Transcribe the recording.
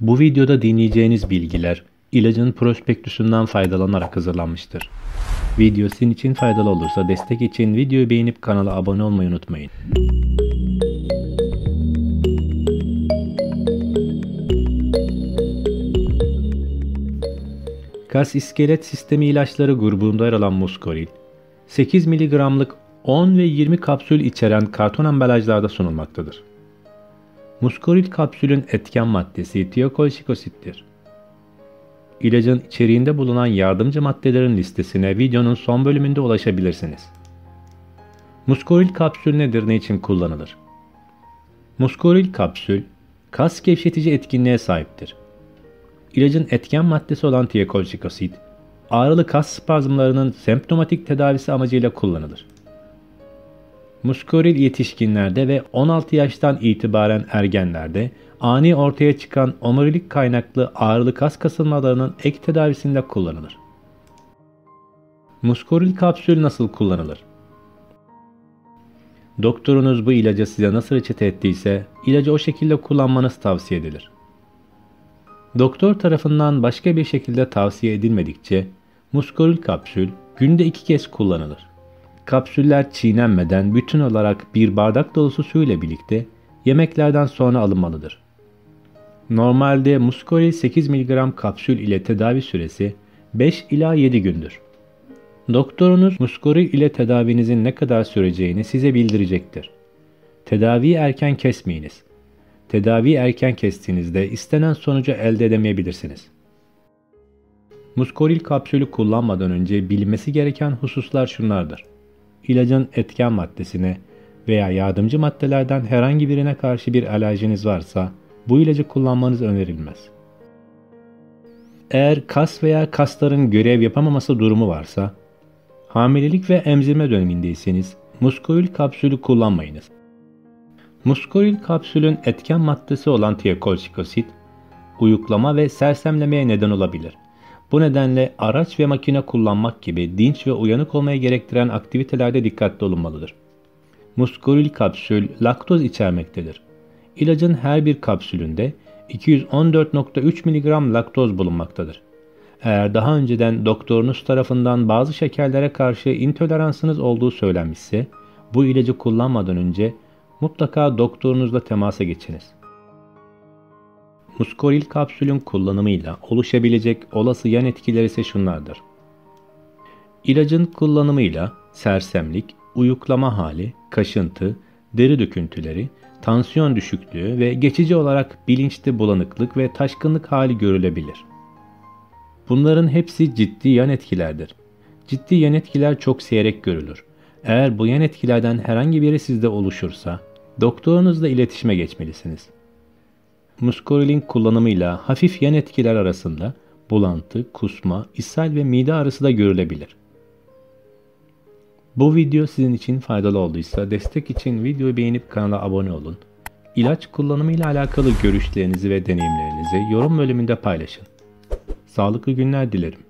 Bu videoda dinleyeceğiniz bilgiler ilacın prospektüsünden faydalanarak hazırlanmıştır. Video sizin için faydalı olursa destek için videoyu beğenip kanala abone olmayı unutmayın. Kas iskelet sistemi ilaçları grubunda yer alan Muscoril, 8 mg'lık 10 ve 20 kapsül içeren karton ambalajlarda sunulmaktadır. Muscoril kapsülün etken maddesi tiyokolşikosittir. İlacın içeriğinde bulunan yardımcı maddelerin listesine videonun son bölümünde ulaşabilirsiniz. Muscoril kapsül nedir, ne için kullanılır? Muscoril kapsül, kas gevşetici etkinliğe sahiptir. İlacın etken maddesi olan tiyokolşikosit, ağrılı kas spazmlarının semptomatik tedavisi amacıyla kullanılır. Muscoril yetişkinlerde ve 16 yaştan itibaren ergenlerde ani ortaya çıkan omurilik kaynaklı ağrılı kas kasılmalarının ek tedavisinde kullanılır. Muscoril kapsül nasıl kullanılır? Doktorunuz bu ilacı size nasıl reçete ettiyse ilacı o şekilde kullanmanız tavsiye edilir. Doktor tarafından başka bir şekilde tavsiye edilmedikçe Muscoril kapsül günde 2 kez kullanılır. Kapsüller çiğnenmeden bütün olarak bir bardak dolusu su ile birlikte yemeklerden sonra alınmalıdır. Normalde Muscoril 8 mg kapsül ile tedavi süresi 5 ila 7 gündür. Doktorunuz Muscoril ile tedavinizin ne kadar süreceğini size bildirecektir. Tedaviyi erken kesmeyiniz. Tedaviyi erken kestiğinizde istenen sonucu elde edemeyebilirsiniz. Muscoril kapsülü kullanmadan önce bilinmesi gereken hususlar şunlardır. İlacın etken maddesine veya yardımcı maddelerden herhangi birine karşı bir alerjiniz varsa bu ilacı kullanmanız önerilmez. Eğer kas veya kasların görev yapamaması durumu varsa, hamilelik ve emzirme dönemindeyseniz Muscoril kapsülü kullanmayınız. Muscoril kapsülün etken maddesi olan tiyokolşikosit, uyuklama ve sersemlemeye neden olabilir. Bu nedenle araç ve makine kullanmak gibi dinç ve uyanık olmaya gerektiren aktivitelerde dikkatli olunmalıdır. Muscoril kapsül laktoz içermektedir. İlacın her bir kapsülünde 214,3 mg laktoz bulunmaktadır. Eğer daha önceden doktorunuz tarafından bazı şekerlere karşı intoleransınız olduğu söylenmişse, bu ilacı kullanmadan önce mutlaka doktorunuzla temasa geçiniz. Muscoril kapsülün kullanımıyla oluşabilecek olası yan etkileri ise şunlardır. İlacın kullanımıyla sersemlik, uyuklama hali, kaşıntı, deri döküntüleri, tansiyon düşüklüğü ve geçici olarak bilinçli bulanıklık ve taşkınlık hali görülebilir. Bunların hepsi ciddi yan etkilerdir. Ciddi yan etkiler çok seyrek görülür. Eğer bu yan etkilerden herhangi biri sizde oluşursa doktorunuzla iletişime geçmelisiniz. Muscoril'in kullanımıyla hafif yan etkiler arasında bulantı, kusma, ishal ve mide ağrısı da görülebilir. Bu video sizin için faydalı olduysa destek için videoyu beğenip kanala abone olun. İlaç kullanımıyla alakalı görüşlerinizi ve deneyimlerinizi yorum bölümünde paylaşın. Sağlıklı günler dilerim.